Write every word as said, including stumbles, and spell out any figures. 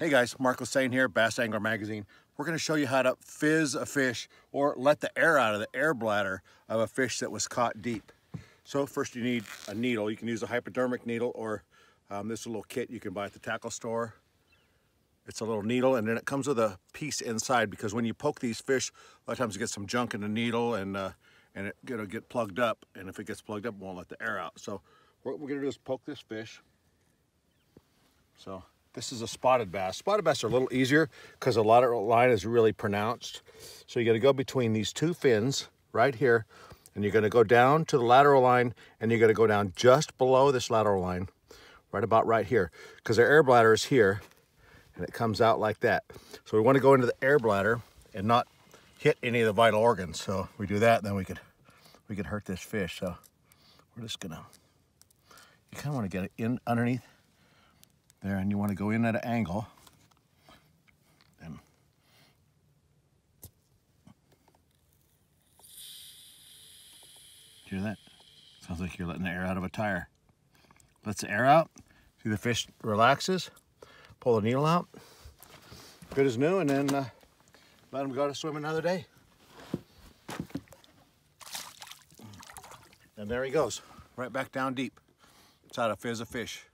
Hey guys, Mark Lassagne here, Bass Angler Magazine. We're gonna show you how to fizz a fish or let the air out of the air bladder of a fish that was caught deep. So first you need a needle. You can use a hypodermic needle or um, this little kit you can buy at the tackle store. It's a little needle and then it comes with a piece inside because when you poke these fish, a lot of times you get some junk in the needle and, uh, and it, it'll get plugged up. And if it gets plugged up, it won't let the air out. So what we're gonna do is poke this fish. So. This is a spotted bass. Spotted bass are a little easier because the lateral line is really pronounced. So you're gonna go between these two fins right here, and you're gonna go down to the lateral line, and you're gonna go down just below this lateral line, right about right here, because their air bladder is here, and it comes out like that. So we wanna go into the air bladder and not hit any of the vital organs. So if we do that, then we could, we could hurt this fish. So we're just gonna, you kinda wanna get it in underneath there, and you want to go in at an angle and hear that? Sounds like you're letting the air out of a tire. Lets the air out, see the fish relaxes, pull the needle out, good as new, and then uh, let them go to swim another day. And there he goes, right back down deep. It's how to fizz a fish.